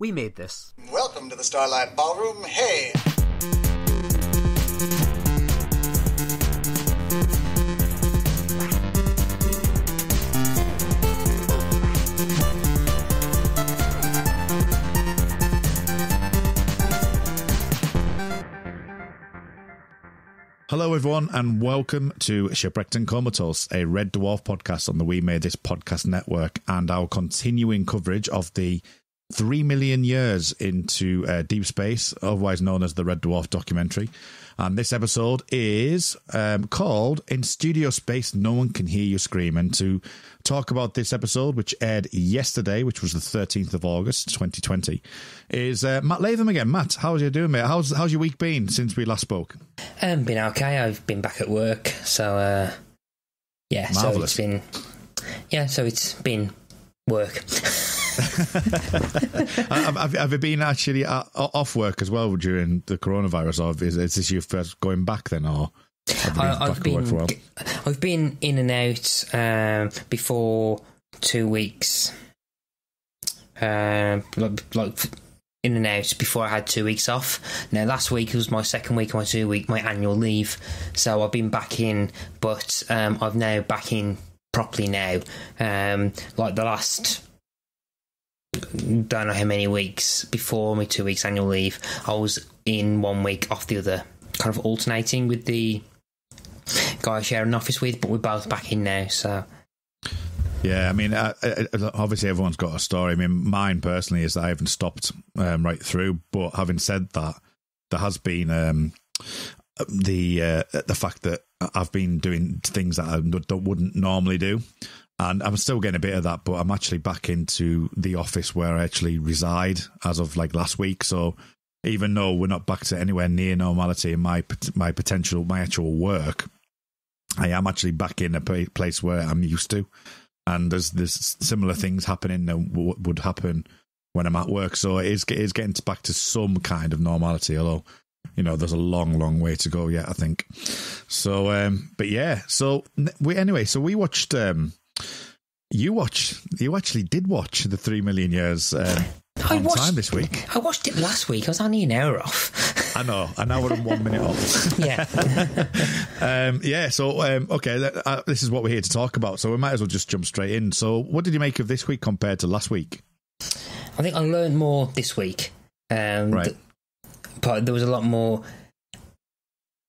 We made this. Welcome to the Starlight Ballroom. Hey! Hello everyone and welcome to Shipwrecked and Comatose, a Red Dwarf podcast on the We Made This Podcast Network, and our continuing coverage of the 3 million years into deep space, otherwise known as the Red Dwarf documentary. And this episode is called In Studio Space No One Can Hear You Scream. And to talk about this episode, which aired yesterday, which was the 13th of August 2020, is Matt Latham again. Matt, how are you doing, mate? How's your week been since we last spoke? Been okay. I've been back at work, so yeah. Marvelous. So it's been work. Have you been actually off work as well during the coronavirus, or is this your first going back then, or have you been back at work for a while? I've been in and out before 2 weeks, like in and out before I had 2 weeks off. Now last week was my second week of my 2 week, my annual leave, so I've been back in, but I've now back in properly now, like the last don't know how many weeks before my 2 weeks annual leave, I was in 1 week off the other, kind of alternating with the guy I share an office with, but we're both back in now, so. Yeah, I mean, obviously everyone's got a story. I mean, mine personally is that I haven't stopped right through, but having said that, there has been the fact that I've been doing things that I wouldn't normally do. And I'm still getting a bit of that, but I'm actually back into the office where I actually reside as of like last week. So even though we're not back to anywhere near normality in my actual work, I am actually back in a place where I'm used to. And there's similar things happening that would happen when I'm at work. So it is getting back to some kind of normality, although, you know, there's a long, long way to go yet, I think. So, but yeah, so we watched... You actually did watch the 3 million years time this week. I watched it last week. I was only an hour off. I know, an hour and 1 minute off. Yeah. Okay, this is what we're here to talk about, so we might as well just jump straight in. So what did you make of this week compared to last week? I think I learned more this week. Right. But there was a lot more...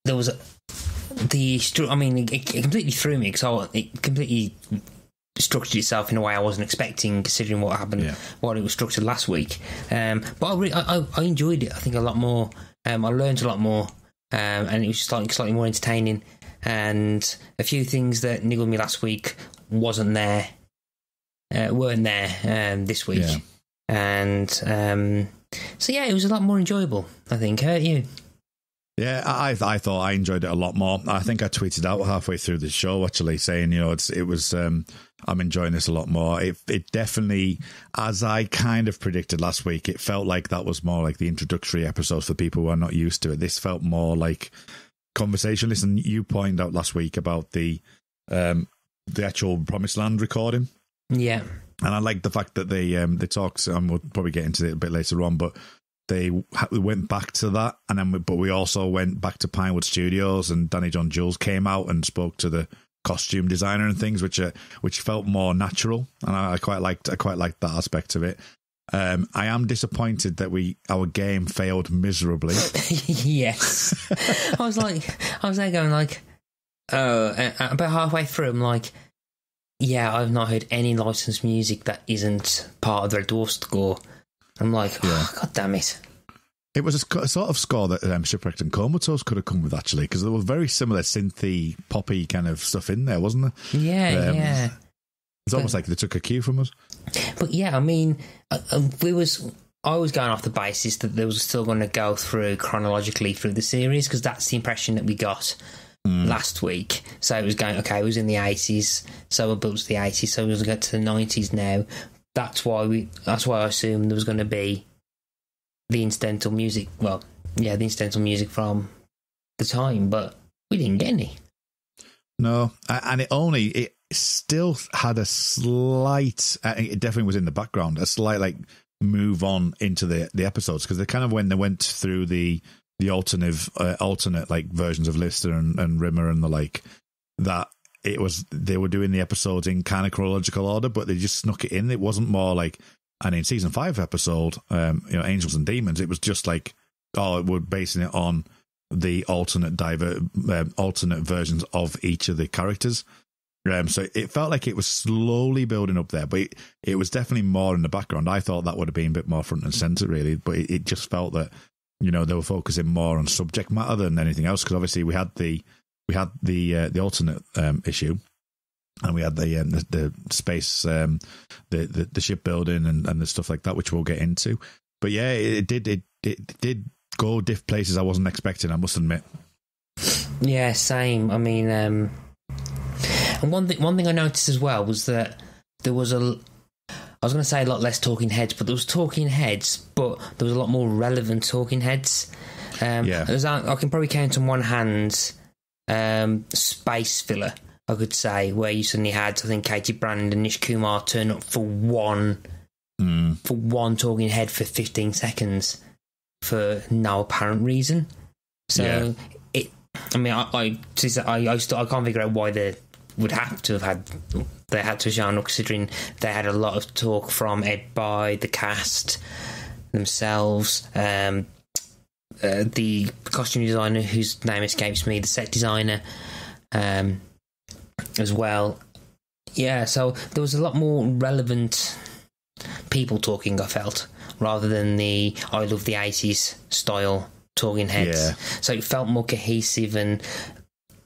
There was... It completely threw me, because it completely... structured itself in a way I wasn't expecting, considering what happened, what it was structured last week. But I enjoyed it, I think, a lot more. I learned a lot more, and it was just slightly more entertaining. And a few things that niggled me last week weren't there this week. Yeah. And so, yeah, it was a lot more enjoyable, I think. How about you? Yeah, I thought I enjoyed it a lot more. I think I tweeted out halfway through the show actually saying, you know, it was I'm enjoying this a lot more. It definitely, as I kind of predicted last week, it felt like that was more like the introductory episode for people who are not used to it. This felt more like conversation. Listen, you pointed out last week about the actual Promised Land recording. Yeah, and I like the fact that they talked, and we'll probably get into it a bit later on, but. We went back to that, and then we also went back to Pinewood Studios, and Danny John-Jules came out and spoke to the costume designer and things, which felt more natural, and I quite liked that aspect of it. I am disappointed that our game failed miserably. Yes, about halfway through, I'm like, yeah, I've not heard any licensed music that isn't part of the Red Dwarf score. I'm like, God damn it. It was a sort of score that Shipwrecked and Comatose could have come with, actually, because there were very similar synthy, poppy kind of stuff in there, wasn't there? Yeah, yeah. It's almost like they took a cue from us. But yeah, I mean, I was going off the basis that they were still going to go through chronologically through the series, because that's the impression that we got last week. So it was going, okay, it was in the 80s, so we'll build to the 80s, so we'll get to the 90s now. That's why I assumed there was going to be the incidental music. Well, yeah, the incidental music from the time, but we didn't get any. No, and it still had a slight. It definitely was in the background. A slight like move on into the episodes, because they kind of, when they went through the alternate like versions of Lister and Rimmer and the like, that it was, they were doing the episodes in kind of chronological order, but they just snuck it in. It wasn't more like, and in season 5 episode, Angels and Demons, it was just like, oh, we're basing it on the alternate versions of each of the characters. So it felt like it was slowly building up there, but it was definitely more in the background. I thought that would have been a bit more front and center, really, but it just felt that, you know, they were focusing more on subject matter than anything else, because obviously we had the alternate issue, and we had the space, the shipbuilding and the stuff like that, which we'll get into. But yeah, it did go diff places I wasn't expecting, I must admit. Yeah, same. I mean, and one thing I noticed as well was that there was a lot less talking heads, but there was talking heads, but there was a lot more relevant talking heads. Yeah. I can probably count on one hand space filler, I could say, where you suddenly had, I think, Katie Brand and Nish Kumar turn up for one talking head for 15 seconds for no apparent reason. So yeah. I can't figure out why they would have to have had, they had to genre, considering they had a lot of talk from Ed By, the cast themselves, the costume designer whose name escapes me, the set designer as well. Yeah, so there was a lot more relevant people talking, I felt, rather than the I love the 80s style talking heads. Yeah. So it felt more cohesive, and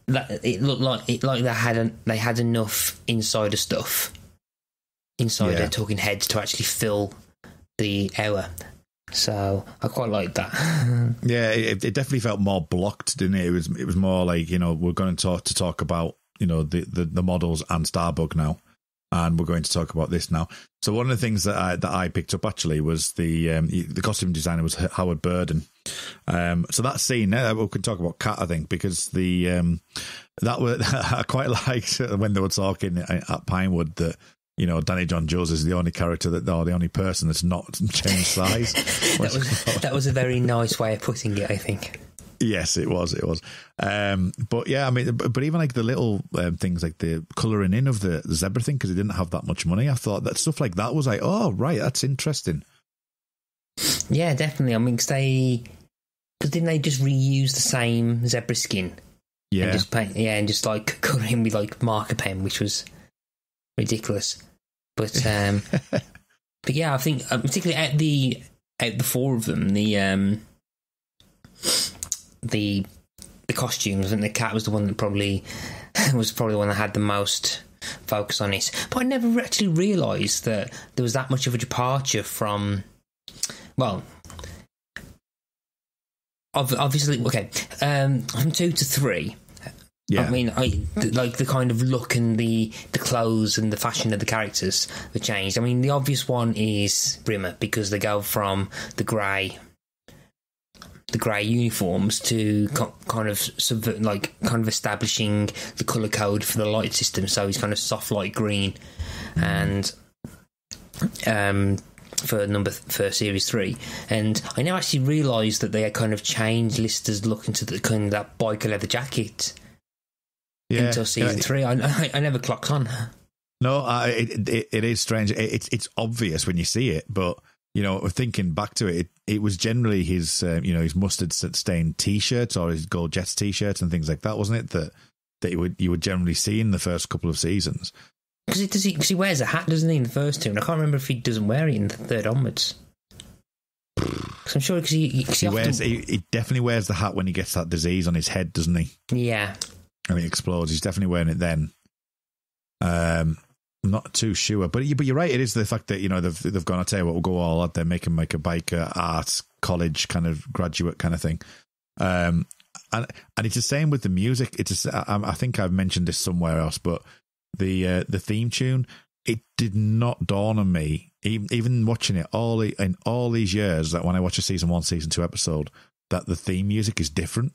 it looked like they had enough insider stuff inside their talking heads to actually fill the hour. So I quite liked that. Yeah, it definitely felt more blocked, didn't it? It was more like, you know, we're going to talk about, you know, the models and Starbug now, and we're going to talk about this now. So one of the things that I picked up actually was the costume designer was Howard Burden. So that scene, we can talk about Cat, I think, because I quite liked when they were talking at Pinewood that, you know, Danny John-Jules is the only character the only person that's not changed size. that was a very nice way of putting it, I think. Yes, it was. But yeah, I mean, but even like the little things, like the colouring in of the zebra thing, because he didn't have that much money. I thought that stuff like that was like, oh, right, that's interesting. Yeah, definitely. I mean, because didn't they just reuse the same zebra skin? Yeah. And just paint, yeah, and just like colour in with like marker pen, which was ridiculous. But, but yeah, I think particularly at the four of them, the costumes, and the Cat was the one that probably the one that had the most focus on it. But I never actually realised that there was that much of a departure from, well, obviously, okay, from 2 to 3. Yeah. I mean, like the kind of look and the clothes and the fashion of the characters were changed. I mean, the obvious one is Rimmer, because they go from the grey uniforms to kind of establishing the colour code for the light system. So he's kind of soft light green, and for series 3. And I now actually realised that they had kind of changed Lister's look into the kind of that biker leather jacket until season 3. I never clocked on. No, it is strange. It's obvious when you see it, but. You know, thinking back to it, it was generally his, you know, his mustard-stained T-shirts or his Gold Jets T-shirts and things like that, wasn't it? That you would generally see in the first couple of seasons. Because he wears a hat, doesn't he, in the first two? And I can't remember if he doesn't wear it in the third onwards. Because I'm sure he definitely wears the hat when he gets that disease on his head, doesn't he? Yeah. And it explodes. He's definitely wearing it then. Not too sure, but you're right. It is the fact that, you know, they've gone, I tell you what, we'll go all out there, make him like a biker art college kind of graduate kind of thing, and it's the same with the music. I think I've mentioned this somewhere else, but the theme tune, it did not dawn on me, even watching it all these years, that when I watch a season 1, season 2 episode, that the theme music is different.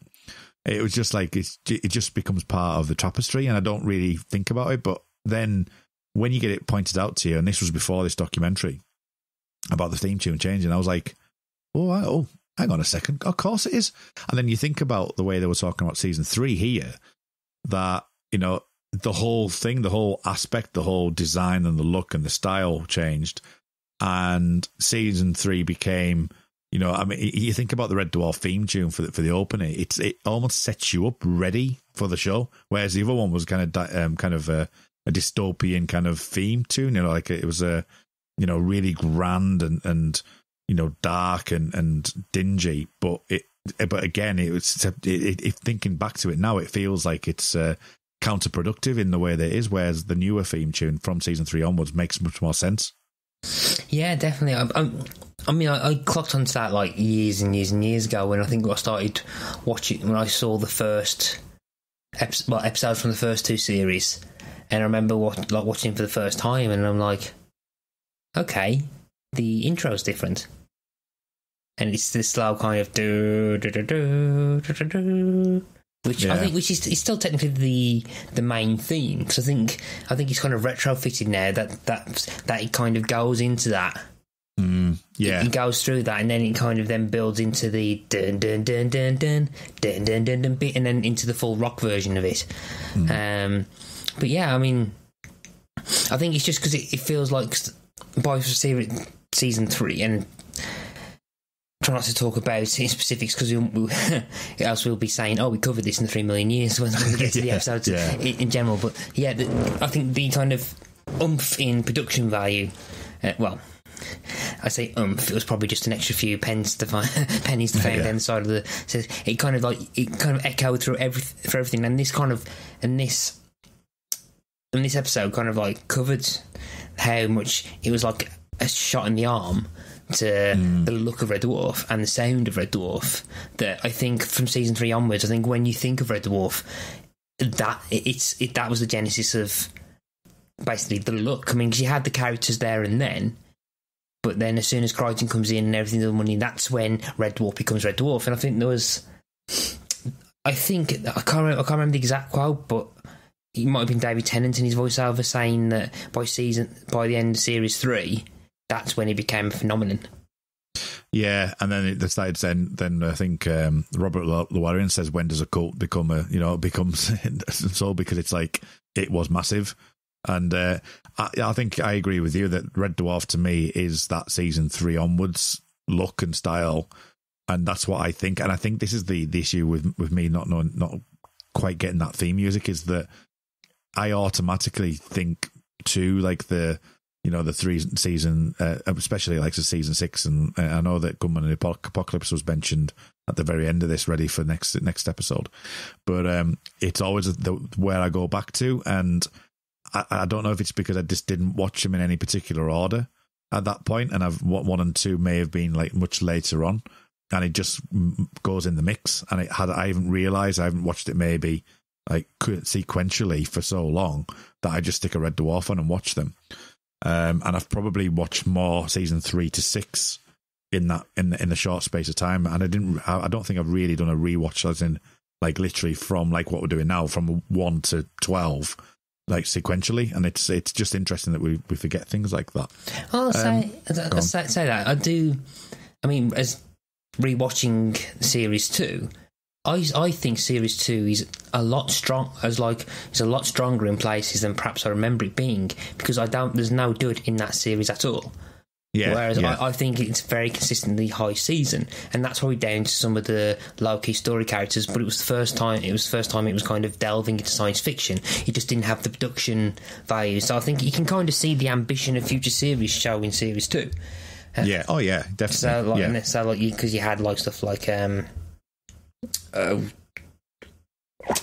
It was just like it just becomes part of the tapestry, and I don't really think about it, but then. When you get it pointed out to you, and this was before this documentary, about the theme tune changing. I was like, oh, hang on a second. Of course it is. And then you think about the way they were talking about season 3 here, that, you know, the whole thing, the whole aspect, the whole design and the look and the style changed. And season 3 became, you know, I mean, you think about the Red Dwarf theme tune for the opening. It almost sets you up ready for the show, whereas the other one was kind of a dystopian kind of theme tune. You know, like it was a, you know, really grand and you know, dark and dingy. But again, it was thinking back to it now, it feels like it's counterproductive in the way that it is. Whereas the newer theme tune from season 3 onwards makes much more sense. Yeah, definitely. I mean, I clocked onto that like years and years and years ago when I think I started watching, when I saw the first episode from the first 2 series, and I remember watching for the first time, and I'm like, okay, the intro's different, and it's this slow kind of do, which yeah. I think it's still technically the main theme, because I think it's kind of retrofitted now that it kind of goes into that. Yeah, it goes through that, and then it kind of then builds into the dun dun dun dun dun dun dun dun dun bit, and then into the full rock version of it. But yeah, I mean, I think it's just because it feels like by season 3, and try not to talk about it in specifics because else we'll be saying, oh, we covered this in 3 million years when we get to the episodes in general. But yeah, I think the kind of oomph in production value, well, I say it was probably just an extra few pennies to find down the side of the. So it kind of like echoed through everything, and this episode kind of like covered how much it was like a shot in the arm to the look of Red Dwarf and the sound of Red Dwarf. That I think from season 3 onwards, I think when you think of Red Dwarf, that was the genesis of basically the look. I mean, because you had the characters there and then. But then as soon as Crichton comes in and everything's on money, that's when Red Dwarf becomes Red Dwarf. And I think there was... I can't remember the exact quote, but it might have been David Tennant in his voiceover saying that by the end of series 3, that's when he became a phenomenon. Yeah, and then it started saying, then I think Robert Llewellyn says, when does a cult become a... You know, it becomes... so because it's like, it was massive. And I think I agree with you that Red Dwarf to me is that season 3 onwards look and style, and that's what I think. And I think this is the issue with me not quite getting that theme music, is that I automatically think to like the, you know, the 3 season, especially like the season 6, and I know that Gunman and Apocalypse was mentioned at the very end of this, ready for next episode, but it's always where I go back to. And I don't know if it's because I just didn't watch them in any particular order at that point, and I've 1 and 2 may have been like much later on, and it just goes in the mix. And I haven't realised, I haven't watched it maybe like sequentially for so long that I just stick a Red Dwarf on and watch them. And I've probably watched more season 3 to 6 in the short space of time, and I don't think I've really done a rewatch, as in like literally from like what we're doing now from 1 to 12. Like sequentially, and it's just interesting that we forget things like that. I'll say that I do. I mean, as rewatching series 2, I think series 2 is a lot stronger in places than perhaps I remember it being, because there's no dud in that series at all. Yeah. Whereas I think it's very consistently high season, and that's probably down to some of the low-key story characters. But it was the first time it was kind of delving into science fiction. It just didn't have the production value, so I think you can kind of see the ambition of future series show in series 2. Yeah. Oh yeah, definitely. So like, yeah. So like, because you had like stuff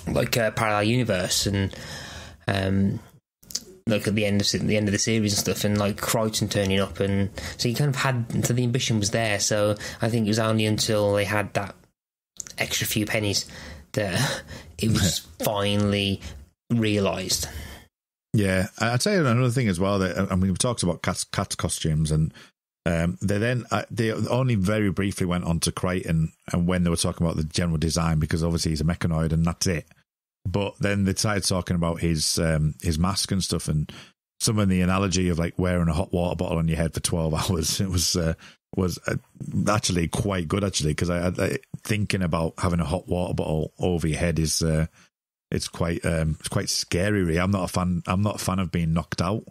like Parallel Universe and like at the end of the series and stuff, and like Crichton turning up, and so you kind of had, so the ambition was there. So I think it was only until they had that extra few pennies that it was finally realised. Yeah, I'd say another thing as well that, I mean, we talked about cat costumes, and they only very briefly went on to Crichton, and when they were talking about the general design, because obviously he's a mechanoid and that's it. But then they started talking about his mask and stuff, and someone the analogy of like wearing a hot water bottle on your head for 12 hours. It was actually quite good, actually, because I thinking about having a hot water bottle over your head is it's quite scary, really. I'm not a fan of being knocked out.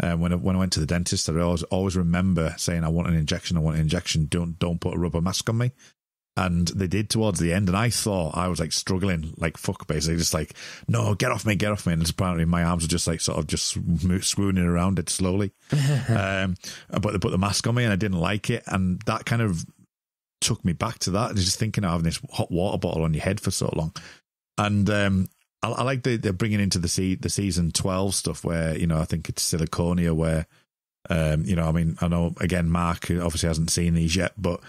When I went to the dentist, I always remember saying, I want an injection, don't put a rubber mask on me. And they did towards the end, and I thought I was like struggling like fuck, basically, just like, no, get off me. And apparently my arms were just like sort of just swooning around it slowly. But they put the mask on me, and I didn't like it, and that kind of took me back to that. And just thinking of having this hot water bottle on your head for so long. And I like they're bringing into the season 12 stuff where, you know, I think it's Siliconia where, you know, I mean, I know, again, Mark obviously hasn't seen these yet, but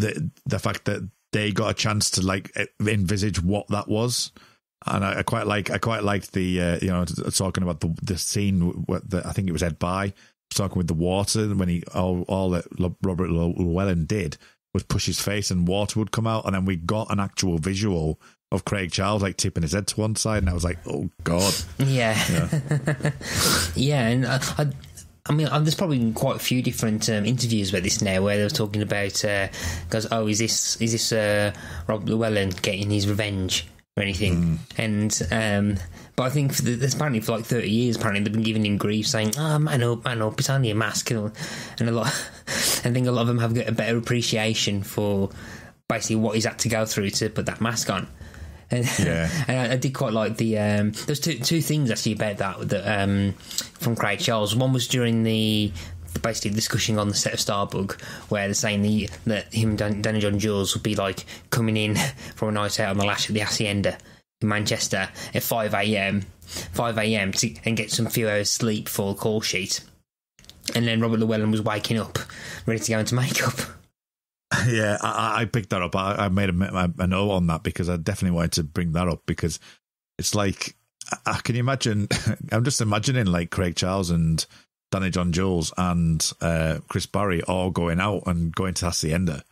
the fact that they got a chance to like envisage what that was. And I quite liked the, you know, talking about the scene where I think it was Ed Bye talking with the water when he, all that Robert Llewellyn did was push his face and water would come out. And then we got an actual visual of Craig Charles like tipping his head to one side, and I was like, oh god. Yeah. Yeah, and I mean, there's probably been quite a few different interviews about this now, where they were talking about because is this Rob Llewellyn getting his revenge or anything? Mm. And but I think apparently for like 30 years, apparently they've been giving him grief, saying, "Oh, man up, it's only a mask," and a lot. I think a lot of them have got a better appreciation for basically what he's had to go through to put that mask on. And, yeah. And I did quite like the there's two things actually about that from Craig Charles. One was during the basically discussion on the set of Starbug, where they're saying that him and Danny John-Jules would be like coming in from a night out on the lash at the Hacienda in Manchester at 5am and get some few hours sleep for the call sheet, and then Robert Llewellyn was waking up ready to go into makeup. Yeah, I picked that up. I made a note on that because I definitely wanted to bring that up, because it's like, can you imagine? I'm just imagining like Craig Charles and Danny John-Jules and Chris Barrie all going out and going to Hacienda.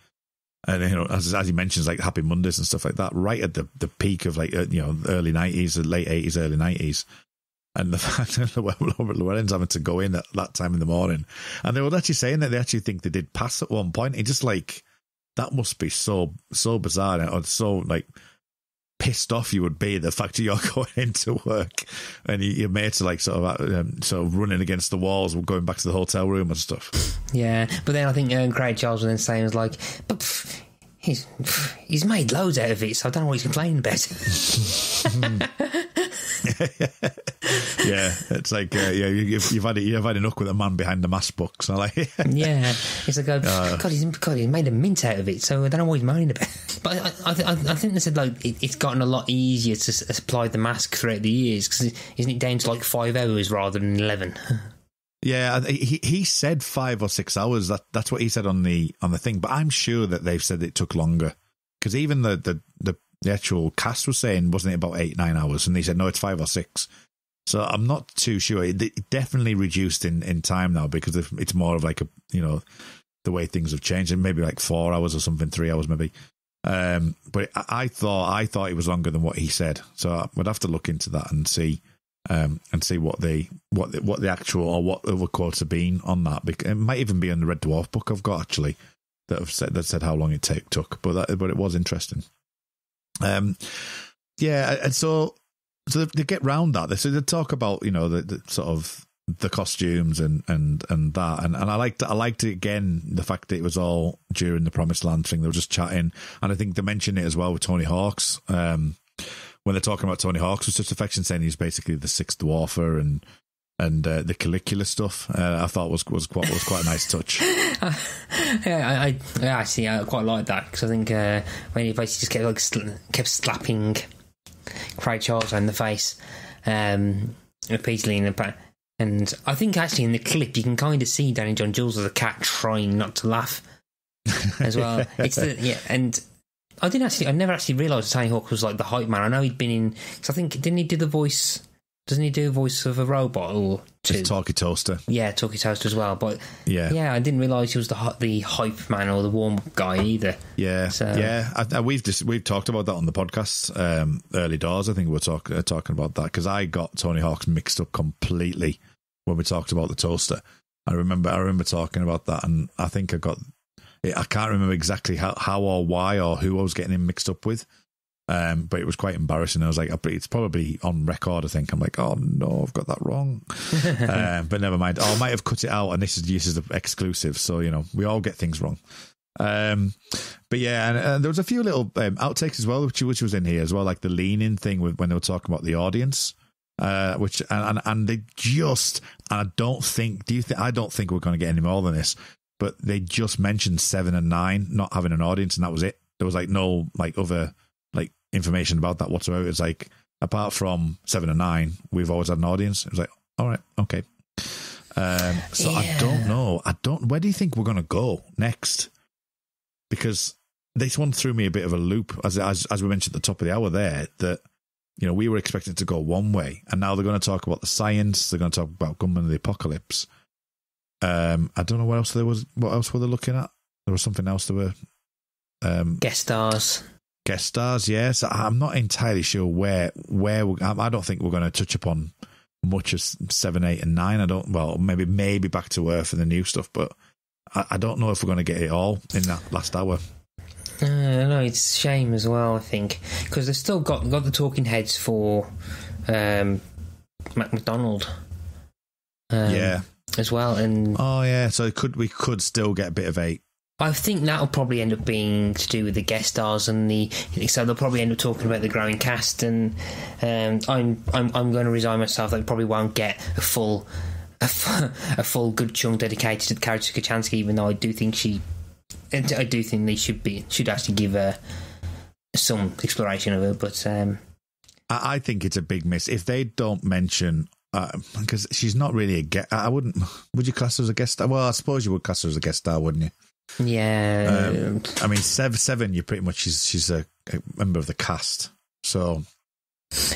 And, you know, as he mentions, like Happy Mondays and stuff like that, right at the peak of like, you know, early 90s, late 80s, early 90s. And the fact that Robert Llewellyn's having to go in at that time in the morning. And they were actually saying that they actually think they did pass at one point. It's just like, that must be so bizarre, or so like pissed off you would be the fact that you're going into work and your mates are like sort of running against the walls, going back to the hotel room and stuff. Yeah, but then I think Craig Charles was then saying, was like, but he's made loads out of it, so I don't know what he's complaining about. Yeah, it's like yeah, you've had enough with a man behind the mask box. And like, yeah, it's like God, he's made a mint out of it, so I don't know what he's moaning about. But I think they said like it's gotten a lot easier to apply the mask throughout the years, because isn't it down to like 5 hours rather than 11? Yeah, he said 5 or 6 hours. That's what he said on the thing. But I'm sure that they've said it took longer, because even the actual cast was saying, wasn't it about 8-9 hours? And they said, no, it's 5 or 6. So I'm not too sure. It definitely reduced in time now, because it's more of like a, you know, the way things have changed, and maybe like 4 hours or something, 3 hours maybe. But I thought it was longer than what he said. So I would have to look into that and see what the actual, or what the quotes have been on that. It might even be in the Red Dwarf book I've got actually that said how long it took. But it was interesting. Yeah, and so they get round that. They talk about, you know, the sort of the costumes and that, and I liked it again, the fact that it was all during the Promised Land thing. They were just chatting, and I think they mentioned it as well with Tony Hawks. When they're talking about Tony Hawks with such affection, saying he's basically the sixth dwarfer and the Calicula stuff, I thought was quite a nice touch. Yeah, actually, I quite like that, because I think when he basically just kept slapping Craig Charles in the face repeatedly, and I think actually in the clip you can kind of see Danny John-Jules as a cat trying not to laugh as well. And I never actually realised Tony Hawk was like the hype man. I know he'd been in, because I think, didn't he do the voice Doesn't he do a voice of a robot or two? It's Talkie Toaster. Yeah, Talkie Toaster as well. But yeah, I didn't realise he was the hype man or the warm-up guy either. Yeah, so. We've talked about that on the podcast early doors. I think we're talking about that because I got Tony Hawks mixed up completely when we talked about the toaster. I remember talking about that, and I think I can't remember exactly how or why or who I was getting him mixed up with. But it was quite embarrassing. I was like, it's probably on record, I think. I'm like, oh no, I've got that wrong. But never mind. Oh, I might have cut it out, and this is the exclusive. So, you know, we all get things wrong. But yeah, and there was a few little outtakes as well, which was in here as well, like the lean-in thing when they were talking about the audience. I don't think we're going to get any more than this, but they just mentioned 7 and 9 not having an audience, and that was it. There was like no other information about that whatsoever. It's like, apart from 7 and 9, we've always had an audience. It was like, all right, okay. So yeah. I don't know. Where do you think we're going to go next? Because this one threw me a bit of a loop, as we mentioned at the top of the hour there, that, you know, we were expecting to go one way, and now they're going to talk about the science. They're going to talk about Gunman of the Apocalypse. I don't know what else there was. What else were they looking at? There was something else. There were guest stars. Guest stars, yes. I'm not entirely sure where I don't think we're going to touch upon much of 7, 8, and 9. Maybe Back to Earth and the new stuff, but I don't know if we're going to get it all in that last hour. No, it's a shame as well, I think, because they've still got the talking heads for McDonald. Yeah, as well, and so we could still get a bit of a. I think that'll probably end up being to do with the guest stars and so they'll probably end up talking about the growing cast, and I'm going to resign myself that we probably won't get a full good chunk dedicated to the character Kachansky, even though I do think they should actually give her some exploration of her, but I think it's a big miss if they don't mention. Because she's not really a guest. Would you class her as a guest star? Well, I suppose you would class her as a guest star, wouldn't you? Yeah. I mean, 7, you pretty much, she's a member of the cast. So,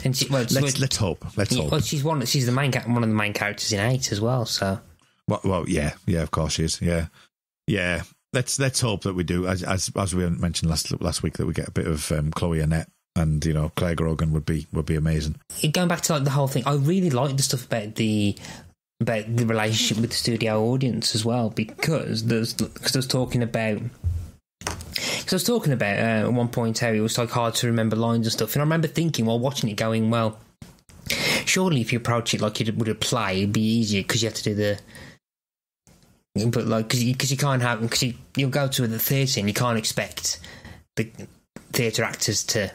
and let's hope. Well, she's the main, one of the main characters in 8 as well. So, well, yeah, of course she is. Yeah. Let's hope that we do, as we mentioned last week, that we get a bit of Chloe Annette. And, you know, Claire Grogan would be amazing. Going back to the whole thing, I really like the stuff about the relationship with the studio audience as well, because I was talking about at one point how it was like hard to remember lines and stuff, and I remember thinking while watching it, going, well, surely if you approach it like you would a play, it'd be easier because you have to do the. But like, because you can't have, because you'll go to the theatre and you can't expect the theatre actors to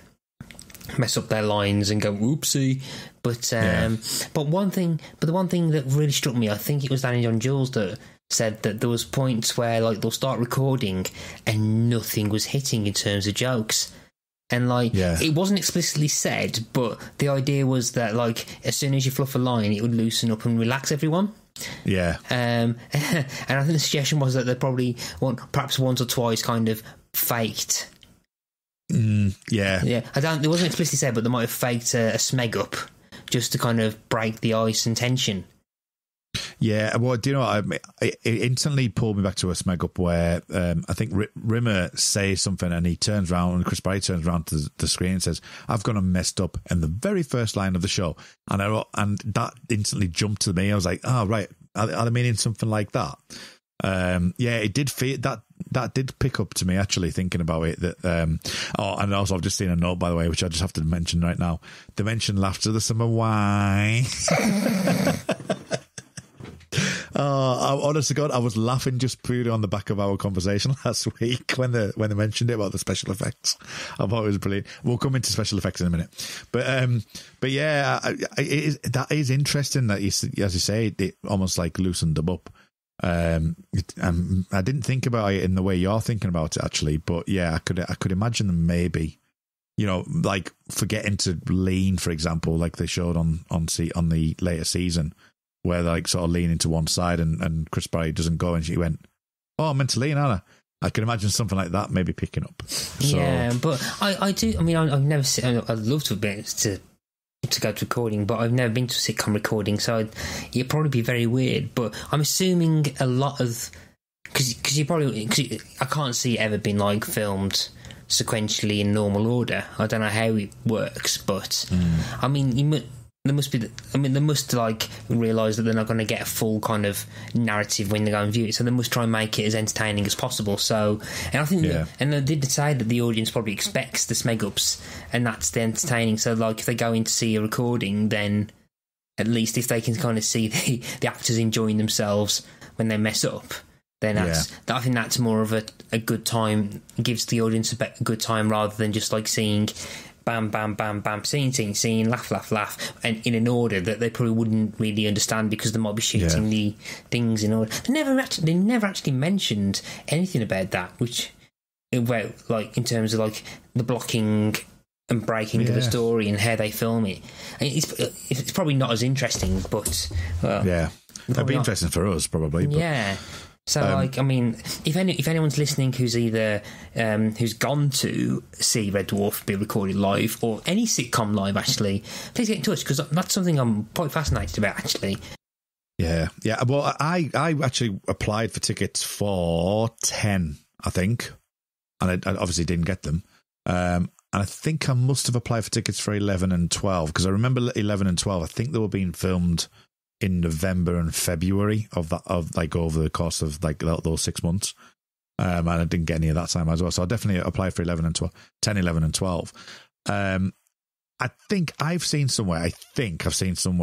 mess up their lines and go whoopsie, but the one thing that really struck me, I think it was Danny John-Jules that said that there was points where like they'll start recording and nothing was hitting in terms of jokes, and it wasn't explicitly said, but the idea was that like as soon as you fluff a line it would loosen up and relax everyone. Yeah. And I think the suggestion was that they probably perhaps once or twice kind of faked. Yeah. It wasn't explicitly said, but they might have faked a smeg up just to kind of break the ice and tension. Yeah, well, do you know what? It instantly pulled me back to a smeg up where I think Rimmer says something, and he turns around, and Chris Barrie turns around to the screen and says, "I've gone and messed up" in the very first line of the show, and that instantly jumped to me. I was like, "Oh right, are they meaning something like that?" Yeah, it did feel that did pick up to me, actually, thinking about it. That and also I've just seen a note, by the way, which I just have to mention right now. They mentioned laughter the summer wine. Oh, honest to God, I was laughing just purely on the back of our conversation last week when they mentioned it about the special effects. I thought it was brilliant. We'll come into special effects in a minute, but yeah, that is interesting. That, you, as you say, it almost like loosened them up. I didn't think about it in the way you're thinking about it, actually, but yeah, I could imagine them maybe, you know, like forgetting to lean, for example, like they showed on the later season where they like sort of leaning to one side and Chris Barrie doesn't go and she went, "Oh, I'm meant to lean, aren't I?" I can imagine something like that maybe picking up. So. Yeah, but I do. I mean, I've never seen. I'd love to be to to go to recording, but I've never been to a sitcom recording, so it'd probably be very weird. But I'm assuming a lot of... Because you probably... I can't see it ever being, like, filmed sequentially in normal order. I don't know how it works, but... Mm. I mean, you must... There must be, I mean, they must, like, realise that they're not going to get a full kind of narrative when they go and view it, so they must try and make it as entertaining as possible. So, and I think, and they did decide that the audience probably expects the smeg-ups, and that's the entertaining. So, like, if they go in to see a recording, then at least if they can kind of see the actors enjoying themselves when they mess up, then that's, I think that's more of a good time, gives the audience a good time rather than just, like, seeing... bam, bam, bam, bam, scene, scene, scene, laugh, laugh, laugh, and in an order that they probably wouldn't really understand because they might be shooting the things in order. They never actually mentioned anything about that, which, well, like in terms of like the blocking and breaking of the story and how they film it. It's probably not as interesting, but well, that'd be not interesting for us probably. But. Yeah. So, like, I mean, if anyone's listening who's either who's gone to see Red Dwarf be recorded live or any sitcom live, actually, please get in touch because that's something I'm quite fascinated about, actually. Yeah, yeah. Well, I actually applied for tickets for 10, I think, and I obviously didn't get them. And I think I must have applied for tickets for 11 and 12 because I remember 11 and 12, I think they were being filmed in November and February of like over the course of like those 6 months. And I didn't get any of that time as well. So I definitely applied for 11 and 12, 10, 11 and 12. I think I've seen somewhere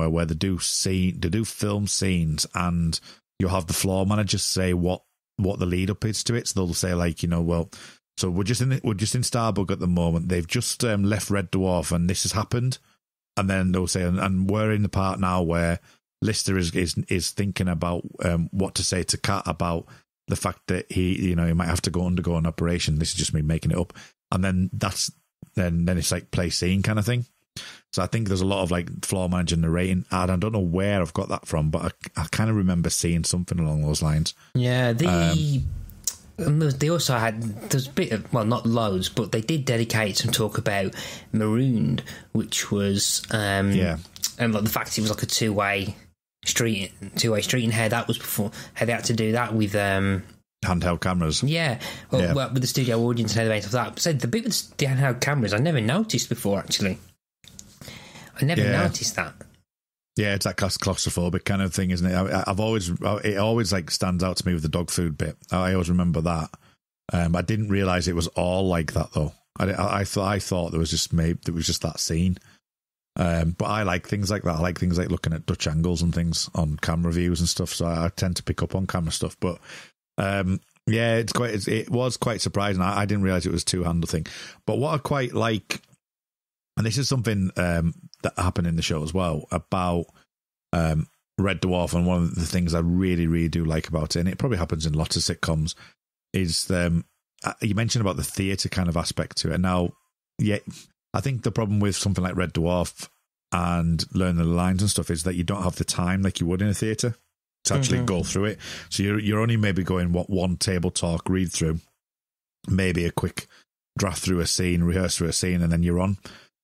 where they do film scenes and you'll have the floor manager say what the lead up is to it. So they'll say like, you know, well, so we're just in Starbug at the moment. They've just left Red Dwarf and this has happened. And then they'll say, and we're in the part now where Lister is thinking about what to say to Cat about the fact that he might have to undergo an operation. This is just me making it up, and then then it's like play scene kind of thing. So I think there's a lot of like floor manager narrating, and I don't know where I've got that from, but I kind of remember seeing something along those lines. Yeah, they also had there's a bit of well not loads, but they did dedicate some talk about Marooned, which was and like the fact it was like a two-way street, and how that was before, how they had to do that with handheld cameras. Yeah, well, with the studio audience and how they made that. So the bit with the handheld cameras, I never noticed before. Actually, I never noticed that. Yeah, it's that claustrophobic kind of thing, isn't it? It always like stands out to me with the dog food bit. I always remember that. I didn't realise it was all like that though. I thought there was just that scene. But I like things like that. I like things like looking at Dutch angles and things on camera views and stuff. So I tend to pick up on camera stuff. But it was quite surprising. I didn't realise it was a two-handed thing. But what I quite like, and this is something that happened in the show as well about Red Dwarf, and one of the things I really, really do like about it, and it probably happens in lots of sitcoms, is you mentioned about the theatre kind of aspect to it. Now, yeah. I think the problem with something like Red Dwarf and learning the lines and stuff is that you don't have the time like you would in a theatre to actually go through it. So you're only maybe going one table talk, read through, maybe a quick draft through a scene, rehearse through a scene, and then you're on.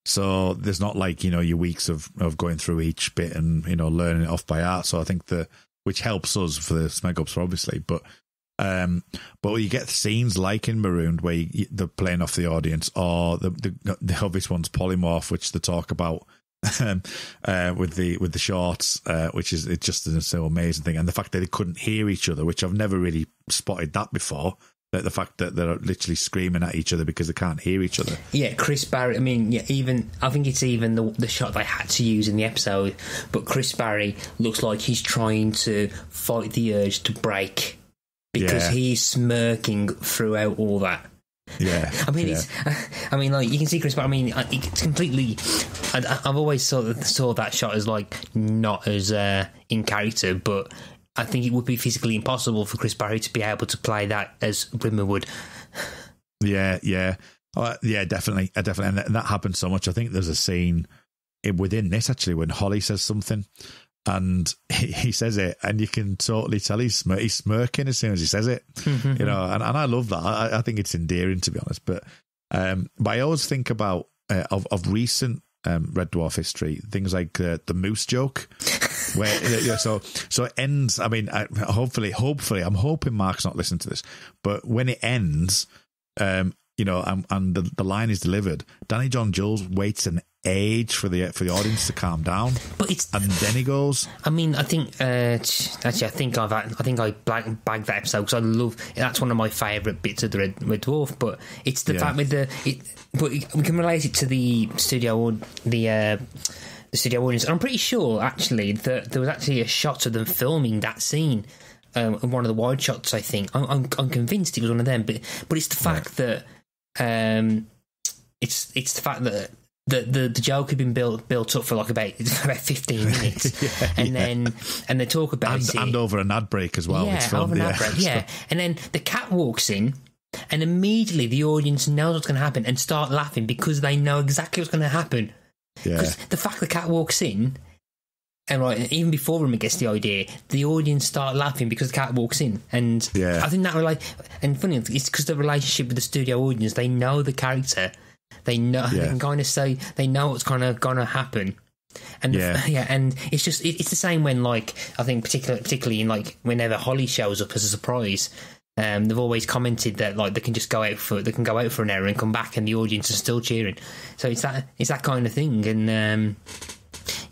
So there's not like, you know, your weeks of going through each bit and, you know, learning it off by heart. So I think which helps us for the smeg-ups obviously, but you get scenes like in Marooned where they're playing off the audience, or the obvious one's Polymorph, which they talk about with the shorts, which is it's just so amazing thing, and the fact that they couldn't hear each other, which I've never really spotted that before. That the fact that they're literally screaming at each other because they can't hear each other. Yeah, Chris Barrie. I mean, I think it's even the shot they had to use in the episode, but Chris Barrie looks like he's trying to fight the urge to break. Because he's smirking throughout all that. Yeah, I mean, like you can see Chris, but I mean, it's completely. I've always saw that shot as like not as in character, but I think it would be physically impossible for Chris Barrie to be able to play that as Rimmer would. Yeah, yeah, yeah, definitely, and that happens so much. I think there's a scene within this actually when Holly says something. And he says it, and you can totally tell he's smirking as soon as he says it, you know. And I love that. I think it's endearing, to be honest. But I always think about of recent Red Dwarf history, things like the moose joke, where so it ends. I mean, hopefully, I'm hoping Mark's not listening to this, but when it ends, and the line is delivered, Danny John-Jules waits an age for the audience to calm down, and then he goes. I mean, I think actually, I think I bagged that episode because I love that's one of my favourite bits of the Red Dwarf. But it's the fact with but we can relate it to the studio or the studio audience. And I'm pretty sure actually that there was actually a shot of them filming that scene. One of the wide shots, I think. I'm convinced it was one of them. But it's the fact that it's the fact that the joke had been built up for like about 15 minutes, and then they talk about it and over an ad break as well. Yeah, over an ad break. Yeah, and then the cat walks in. And immediately the audience knows what's going to happen and start laughing because they know exactly what's going to happen. Because the fact the cat walks in, and even before Rimmer gets the idea, the audience start laughing because the cat walks in. And I think that and funny, it's because the relationship with the studio audience, they know the character, they know, they can kind of say they know what's kind of going to happen. And and it's just it's the same when I think particularly in whenever Holly shows up as a surprise. They've always commented that they can just go out for an hour and come back and the audience is still cheering. So it's that kind of thing, and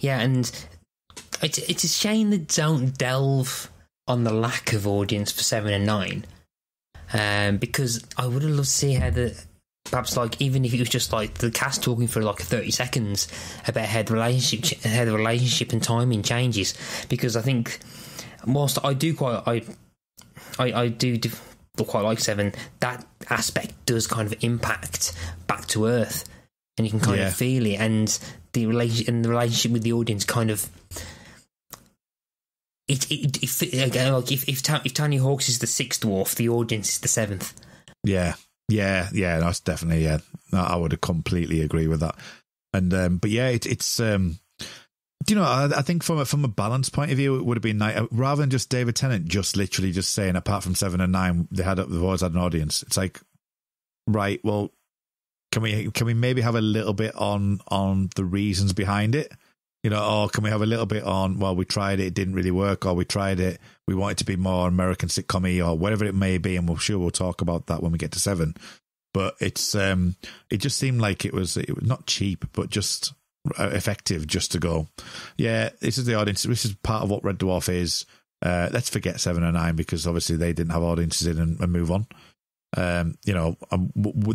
and it's a shame they don't delve on the lack of audience for 7 and 9, because I would have loved to see how even if it was just the cast talking for 30 seconds about how the relationship and timing changes, because I think whilst I do quite like 7. That aspect does kind of impact Back to Earth, and you can kind of feel it. And the relationship with the audience kind of if Tony Hawks is the 6th dwarf, the audience is the 7th. Yeah, that's definitely I would completely agree with that. And it's. Do you know, I think from a balance point of view, it would have been nice rather than just David Tennant just literally just saying, apart from 7 and 9, they've always had an audience. It's like, right, well, can we maybe have a little bit on the reasons behind it, or can we have a little bit on, well, we tried it didn't really work, or we tried it, we want it to be more American sitcom-y or whatever it may be, and we'll talk about that when we get to 7. But it's it just seemed like it was not cheap, but just effective just to go, this is the audience, this is part of what Red Dwarf is. Let's forget 7 and 9 because obviously they didn't have audiences in and move on. With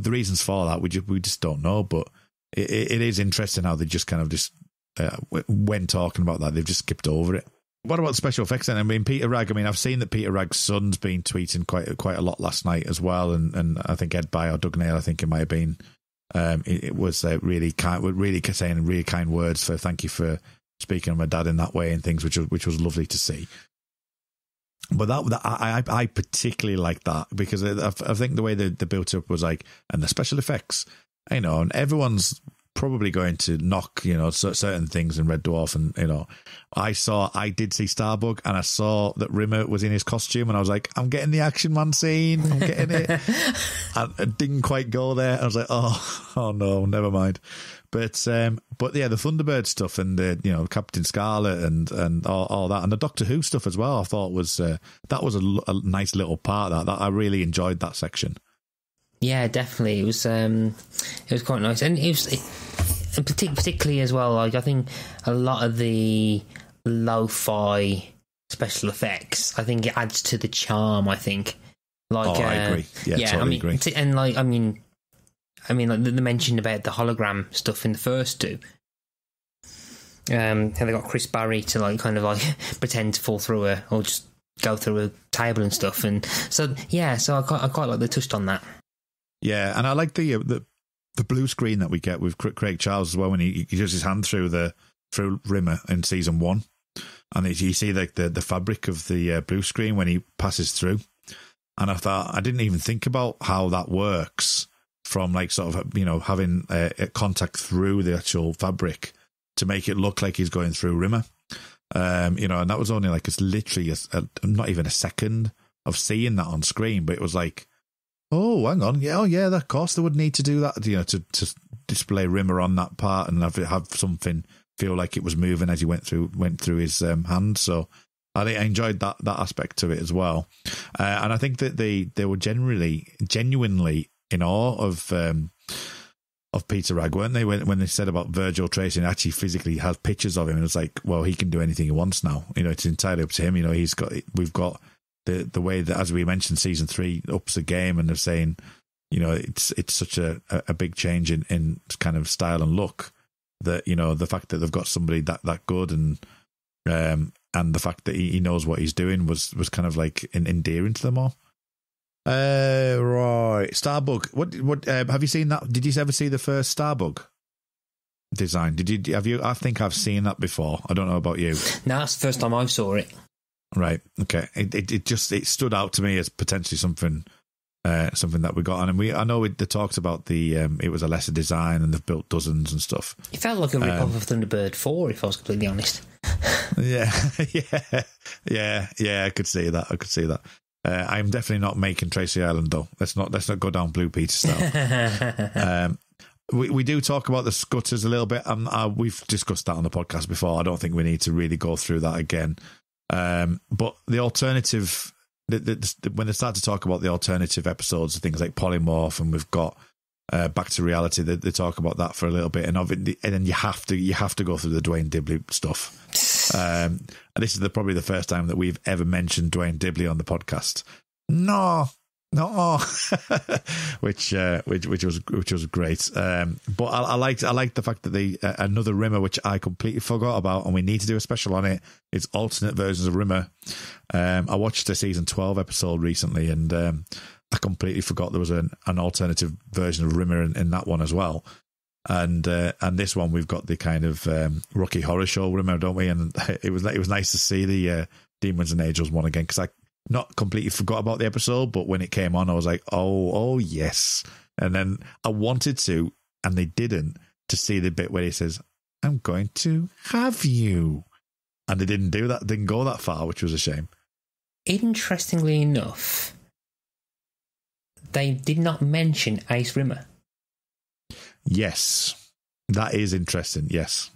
the reasons for that, we just don't know, but it is interesting how they just kind of just when talking about that, they've just skipped over it. What about special effects then? I mean, Peter Wragg, I've seen that Peter Wragg's son's been tweeting quite a lot last night as well, and I think Ed By or Doug Nail, I think it might have been, it was really kind words. So thank you for speaking to my dad in that way and things, which was lovely to see. But I particularly like that because I think the way they built up was and the special effects, and everyone's probably going to knock certain things in Red Dwarf, and I did see Starbug, and I saw that Rimmer was in his costume, and I was like, I'm getting the Action Man scene, I'm getting it. I didn't quite go there. I was like, oh no, never mind. But the Thunderbird stuff and the Captain Scarlet and all that, and the Doctor Who stuff as well, I thought was that was a nice little part that I really enjoyed that section. Yeah, definitely. It was quite nice, and particularly as well. I think a lot of the lo-fi special effects, I think it adds to the charm. I think, I agree. Yeah, totally agree. And they mentioned about the hologram stuff in the first 2. How they got Chris Barrie to pretend to fall through or just go through a table and stuff, and so I quite like they touched on that. Yeah, and I like the blue screen that we get with Craig Charles as well when he does his hand through Rimmer in season 1, and you see the fabric of the blue screen when he passes through. And I thought, I didn't even think about how that works from having contact through the actual fabric to make it look like he's going through Rimmer. And that was only it's literally not even a second of seeing that on screen, but it was like, oh, hang on. Yeah, of course they would need to do that, to display Rimmer on that part and have something feel like it was moving as he went through his hand. So I enjoyed that aspect to it as well. And I think that they were genuinely in awe of Peter Wragg, weren't they? When they said about Virgil Tracy and actually physically had pictures of him, and it's like, well, he can do anything he wants now. You know, it's entirely up to him. You know, we've got the way that, as we mentioned, season 3 ups the game, and they're saying, you know, it's such a big change in kind of style and look that, you know, the fact that they've got somebody that good and the fact that he knows what he's doing was kind of like endearing to them all. Right, Starbug. What have you seen that? Did you ever see the first Starbug design? Have you? I think I've seen that before. I don't know about you. No, that's the first time I saw it. Right. Okay. It just stood out to me as potentially something that we got on, and I know they talked about the it was a lesser design, and they've built dozens and stuff. It felt like a rip off of Thunderbird 4, if I was completely honest. Yeah. I could see that. I'm definitely not making Tracy Island, though. Let's not go down Blue Peter style. We do talk about the scutters a little bit. We've discussed that on the podcast before. I don't think we need to really go through that again. But the alternative, when they start to talk about the alternative episodes, things like Polymorph, and we've got Back to Reality, they talk about that for a little bit, and then you have to go through the Duane Dibbley stuff. And this is probably the first time that we've ever mentioned Duane Dibbley on the podcast. No, which was great. But I liked the fact that another Rimmer, which I completely forgot about, and we need to do a special on it. It's alternate versions of Rimmer. I watched the season 12 episode recently, and I completely forgot there was an alternative version of Rimmer in that one as well. And this one we've got the kind of Rocky Horror Show Rimmer, don't we? And it was nice to see the Demons and Angels one again, because I not completely forgot about the episode, but when it came on, I was like, oh yes. And then I wanted to, and they didn't, to see the bit where he says, "I'm going to have you," and they didn't do that. Didn't go that far, which was a shame. Interestingly enough, they did not mention Ace Rimmer. Yes, that is interesting. Yes,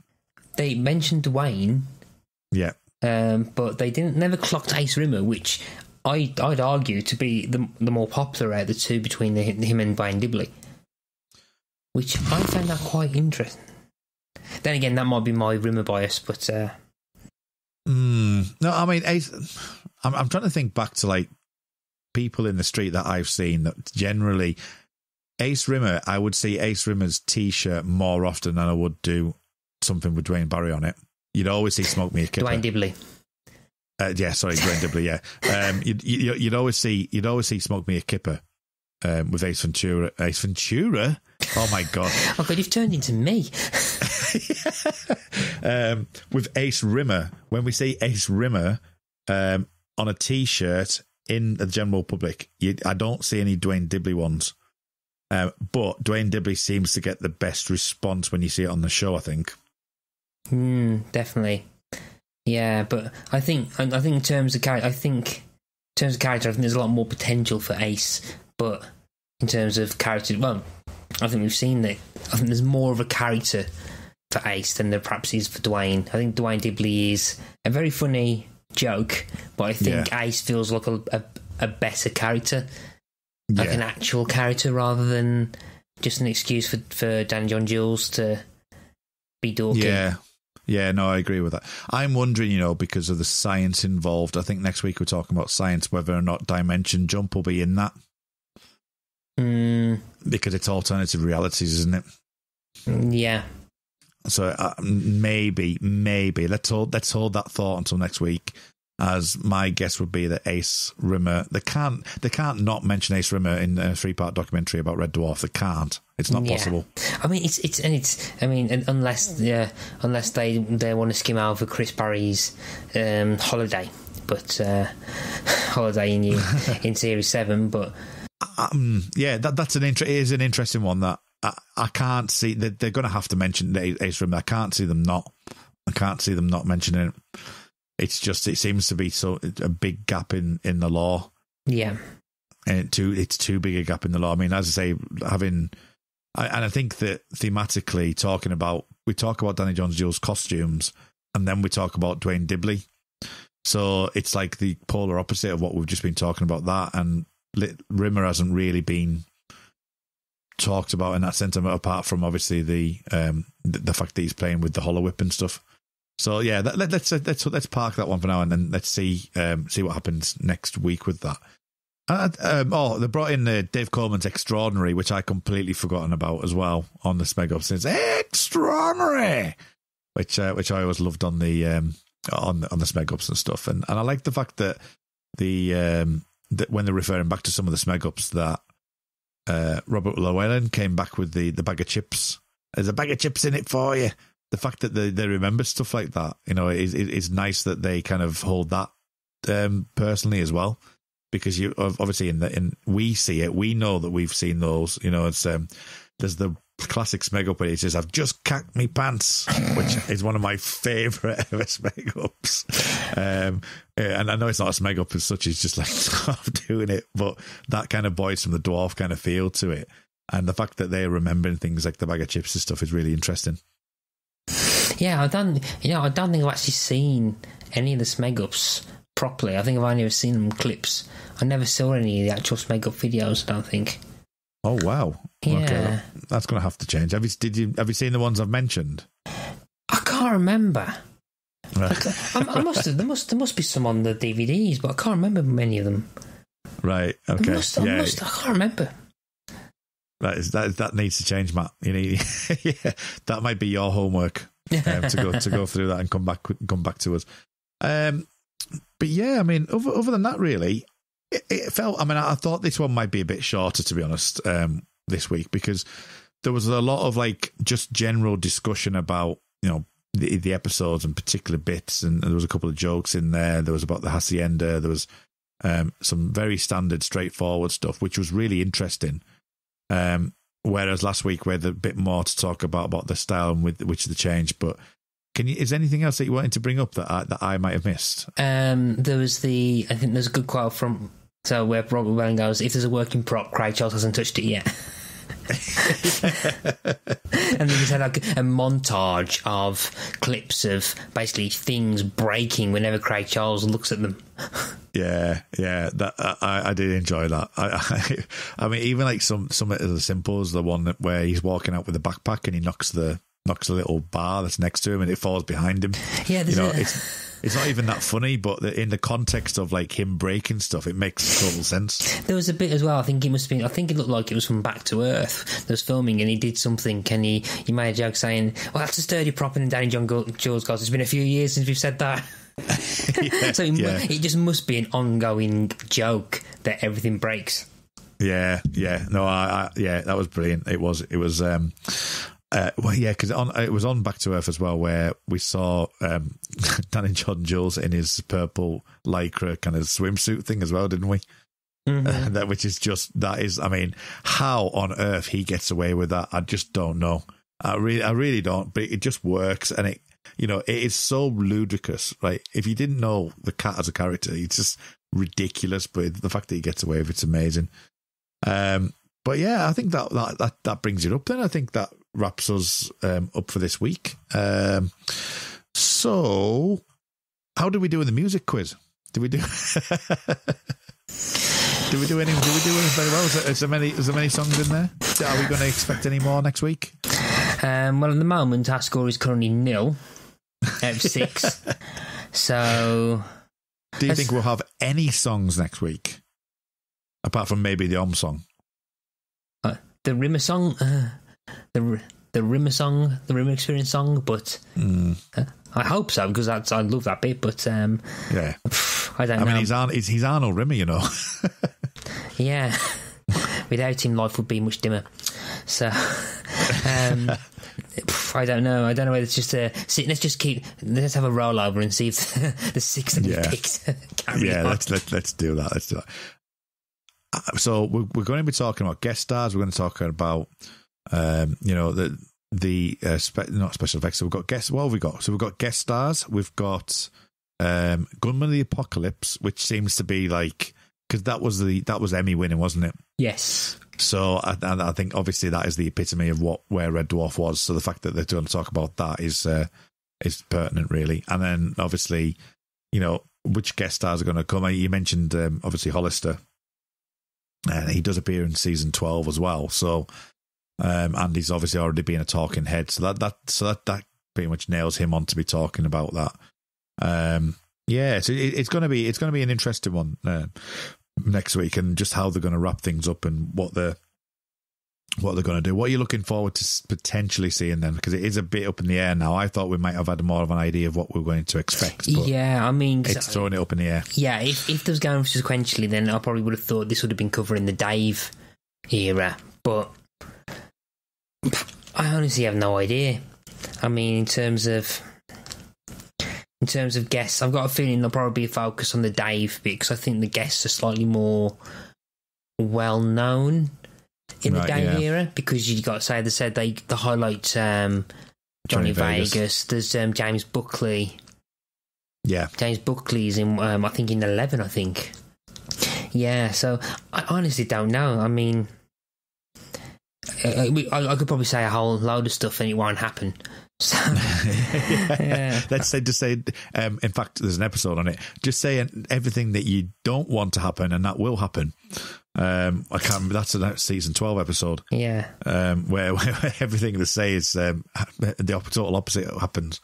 they mentioned Duane. Yeah, but they never clocked Ace Rimmer, which I'd argue to be the more popular out of the two between him and Duane Dibbley, which I found that quite interesting. Then again, that might be my Rimmer bias, but no, I mean, Ace. I'm trying to think back to like people in the street that I've seen that generally. Ace Rimmer, I would see Ace Rimmer's T-shirt more often than I would do something with Duane Barrie on it. You'd always see "Smoke Me a Kipper." Duane Dibbley. Duane Dibbley. Yeah, you'd always see "Smoke Me a Kipper" with Ace Ventura. Ace Ventura. Oh my god! Oh god, you've turned into me. With Ace Rimmer, when we see Ace Rimmer on a T-shirt in the general public, I don't see any Duane Dibbley ones. But Duane Dibbley seems to get the best response when you see it on the show, I think. Definitely. Yeah, but I think in terms of character, I think there's a lot more potential for Ace. But in terms of character, well, I think we've seen that. I think there's more of a character for Ace than there perhaps is for Duane. I think Duane Dibbley is a very funny joke, but I think Ace feels like a better character. Like an actual character rather than just an excuse for Danny John-Jules to be dorky. Yeah, no, I agree with that. I'm wondering, you know, because of the science involved, I think next week we're talking about science, whether or not Dimension Jump will be in that. Because it's alternative realities, isn't it? Yeah. So maybe. Let's hold that thought until next week. As my guess would be that Ace Rimmer, they can't not mention Ace Rimmer in a 3-part documentary about Red Dwarf. They can't. It's not possible. I mean, unless they want to skim over Chris Barrie's holiday, but holiday in series 7. But that's an interesting one that I can't see. They're going to have to mention Ace Rimmer. I can't see them not mentioning it. It's just it seems to be so a big gap in the law. Yeah, and it's too big a gap in the law. I mean, as I say, having And I think that thematically talking about, we talk about Danny John-Jules' costumes and then we talk about Duane Dibbley. So it's like the polar opposite of what we've just been talking about that. And Rimmer hasn't really been talked about in that sentiment apart from obviously the fact that he's playing with the hollow whip and stuff. So yeah, let's park that one for now and then let's see what happens next week with that. They brought in Dave Coleman's Extraordinary, which I completely forgotten about as well on the Smeg-Up since Extraordinary, which I always loved on the Smeg-Ups and stuff, and I like the fact that that when they're referring back to some of the Smeg-Ups that Robert Llewellyn came back with the bag of chips. There's a bag of chips in it for you. The fact that they remember stuff like that, you know, it's nice that they kind of hold that personally as well. Because you obviously we see it, we know that we've seen those. You know, it's there's the classic Smeg-Up where he says, "I've just cacked me pants," which is one of my favourite ever Smeg-Ups. And I know it's not a Smeg-Up as such; it's just like stop doing it. But that kind of boys from the Dwarf kind of feel to it, and the fact that they're remembering things like the bag of chips and stuff is really interesting. Yeah, I don't think I've actually seen any of the Smeg-Ups properly. I think I've only ever seen them clips. I never saw any of the actual Smeg-Up videos, I don't think. Oh wow! Yeah. Okay, that's going to have to change. Have you seen the ones I've mentioned? I can't remember. Right. I must have. There must be some on the DVDs, but I can't remember many of them. Right. Okay. I can't remember. That needs to change, Matt. You need. Yeah, that might be your homework to go through that and come back to us. But yeah, I mean, other than that, really, it felt. I mean, I thought this one might be a bit shorter, to be honest, this week, because there was a lot of like just general discussion about, you know, the episodes and particular bits, and there was a couple of jokes in there. There was about the Hacienda. There was some very standard, straightforward stuff, which was really interesting. Whereas last week, we had a bit more to talk about the style and with which the change, but. Is there anything else that you wanted to bring up that I might have missed? I think there's a good quote from where Robert Llewellyn goes, "If there's a working prop, Craig Charles hasn't touched it yet." And then he had like a montage of clips of basically things breaking whenever Craig Charles looks at them. Yeah, that I did enjoy that. I mean, even like some of the simples, the one where he's walking out with a backpack and he knocks a little bar that's next to him and it falls behind him. Yeah, you know, it's not even that funny, but in the context of like him breaking stuff, it makes total sense. There was a bit as well. I think it looked like it was from Back to Earth. There was filming and he did something and he made a joke saying, "Well, that's a sturdy prop," and Danny John-Jules goes, "It's been a few years since we've said that." Yeah, so it just must be an ongoing joke that everything breaks. Yeah. No, I that was brilliant. It was. Because it was on Back to Earth as well, where we saw Danny John-Jules in his purple lycra kind of swimsuit thing as well, didn't we? Mm-hmm. I mean, how on earth he gets away with that, I just don't know. I really don't. But it just works, and it, you know, it is so ludicrous. Right? If you didn't know the cat as a character, it's just ridiculous. But the fact that he gets away with it's amazing. But yeah, I think that brings it up. Then I think that wraps us up for this week. So, how did we do in the music quiz? Did we do it very well? Is there many songs in there? Are we going to expect any more next week? Well, at the moment, our score is currently 0 out of 6. So, do you think we'll have any songs next week, apart from maybe the Om song? The Rimmer song, the Rimmer song, the Rimmer Experience song, but I hope so, because I love that bit. But I don't know. I mean, he's Arnold Rimmer, you know. Yeah, without him, life would be much dimmer. So I don't know. Whether it's just let's have a rollover and see if the 6 that we picked. Let's do that. Let's do that. So we're going to be talking about guest stars. We're going to talk about, not special effects. So we've got guests. What have we got? So we've got guest stars. We've got Gunman of the Apocalypse, which seems to be like, because that was Emmy winning, wasn't it? Yes. So I think obviously that is the epitome of where Red Dwarf was. So the fact that they don't talk about that is pertinent, really. And then obviously, you know, which guest stars are going to come? You mentioned obviously Hollister, and he does appear in season 12 as well. So and he's obviously already been a talking head. So that pretty much nails him on to be talking about that. Yeah, so it's going to be an interesting one next week, and just how they're going to wrap things up and what they're going to do. What are you looking forward to potentially seeing then? Because it is a bit up in the air now. I thought we might have had more of an idea of what we're going to expect. But yeah, I mean, it's throwing it up in the air. Yeah, if there was going sequentially, then I probably would have thought this would have been covering the Dave era. But I honestly have no idea. I mean, in terms of guests, I've got a feeling they'll probably be focused on the Dave bit, because I think the guests are slightly more well known in the Dave era, because you got to say, they said they highlight Johnny Vegas. There's James Buckley. Yeah, James Buckley's in I think in 11. I think. Yeah, so I honestly don't know. I mean, I could probably say a whole load of stuff and it won't happen. So, yeah. Let's say, just say, in fact, there's an episode on it. Just say everything that you don't want to happen, and that will happen. I can't remember, that's a season 12 episode. Yeah, where everything they say is the total opposite happens.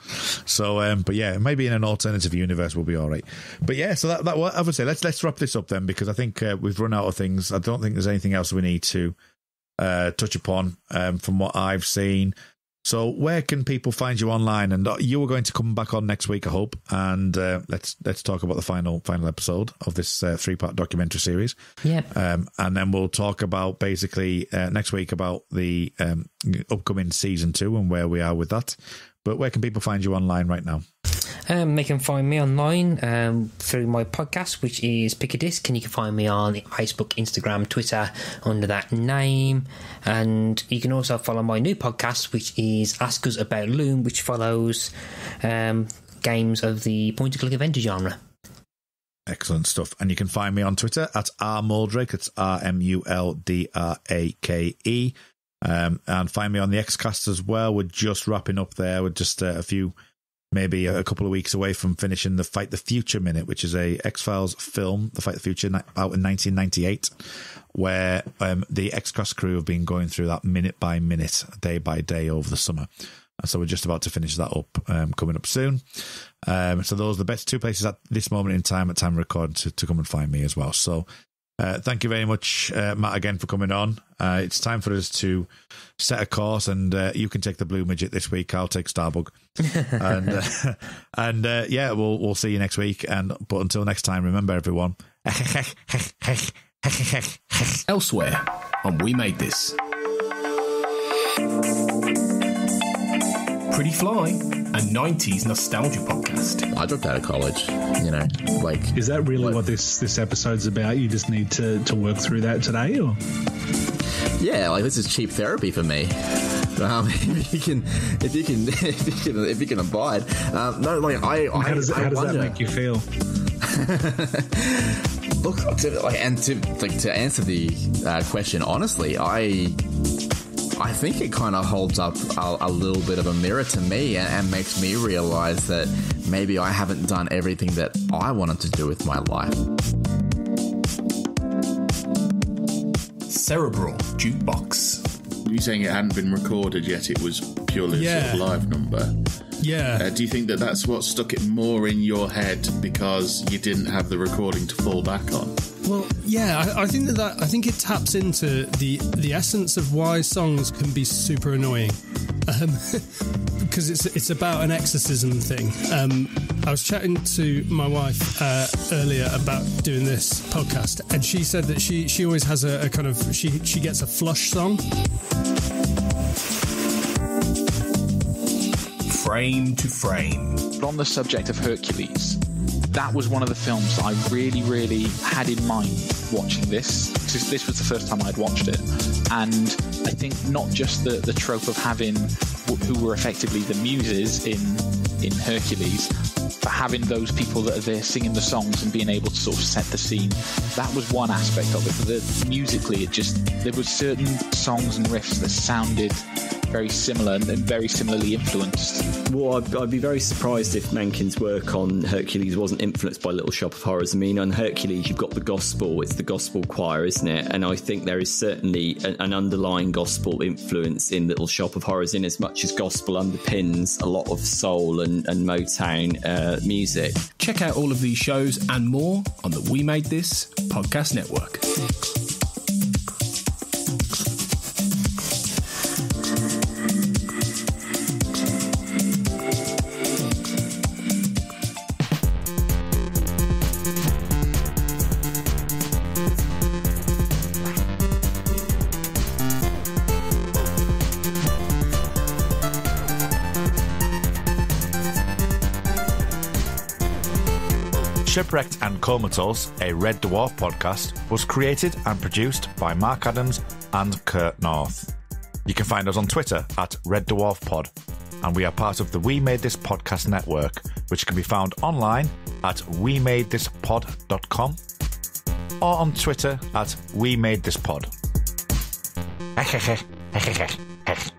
So, but yeah, maybe in an alternative universe we'll be all right. But yeah, so that obviously let's wrap this up then, because I think we've run out of things. I don't think there's anything else we need to touch upon from what I've seen. So where can people find you online? And you are going to come back on next week, I hope. And let's talk about the final episode of this three-part documentary series. Yeah. And then we'll talk about basically next week about the upcoming season 2 and where we are with that. But where can people find you online right now? They can find me online through my podcast, which is Pick a Disc, and you can find me on Facebook, Instagram, Twitter under that name. And you can also follow my new podcast, which is Ask Us About Loom, which follows games of the point-and-click adventure genre. Excellent stuff. And you can find me on Twitter at rmuldrake. It's RMULDRAKE. And find me on the Xcast as well. We're just wrapping up there. We're just maybe a couple of weeks away from finishing the Fight the Future minute, which is a X-Files film, the Fight the Future, out in 1998, where the Xcast crew have been going through that minute by minute, day by day over the summer. And so we're just about to finish that up, coming up soon. So those are the best two places at this moment in time, at time of recording, to come and find me as well. So thank you very much, Matt, again for coming on. It's time for us to set a course, and you can take the Blue Midget this week. I'll take Starbug. And yeah, we'll see you next week. But until next time, remember, everyone. Elsewhere on We Made This. Pretty Fly, a 90s nostalgia podcast. I dropped out of college, you know, like... Is that really what this episode's about? You just need to work through that today, or...? Yeah, like, this is cheap therapy for me. If you can abide. No, like, how does that make you feel? Look, to answer the question honestly, I think it kind of holds up a little bit of a mirror to me, and makes me realise that maybe I haven't done everything that I wanted to do with my life. Cerebral Jukebox. You saying it hadn't been recorded yet, it was purely a sort of live number. Yeah. Do you think that's what stuck it more in your head, because you didn't have the recording to fall back on? Well, yeah, I think that I think it taps into the essence of why songs can be super annoying, because it's about an exorcism thing. I was chatting to my wife earlier about doing this podcast, and she said that she always has a kind of she gets a flush song. Frame to Frame. On the subject of Hercules, that was one of the films that I really, really had in mind watching this, because this was the first time I'd watched it. And I think not just the trope of having who were effectively the muses in Hercules, for having those people that are there singing the songs and being able to sort of set the scene. That was one aspect of it. But musically, it just, there were certain songs and riffs that sounded very similar and very similarly influenced. Well, I'd be very surprised if Menken's work on Hercules wasn't influenced by Little Shop of Horrors. I mean, on Hercules, you've got the gospel. It's the gospel choir, isn't it? And I think there is certainly an underlying gospel influence in Little Shop of Horrors, in as much as gospel underpins a lot of soul and Motown music. Check out all of these shows and more on the We Made This Podcast Network. Shipwrecked and Comatose, a Red Dwarf podcast, was created and produced by Mark Adams and Kurt North. You can find us on Twitter at Red Dwarf Pod, and we are part of the We Made This Podcast Network, which can be found online at wemadethispod.com or on Twitter at wemadethispod.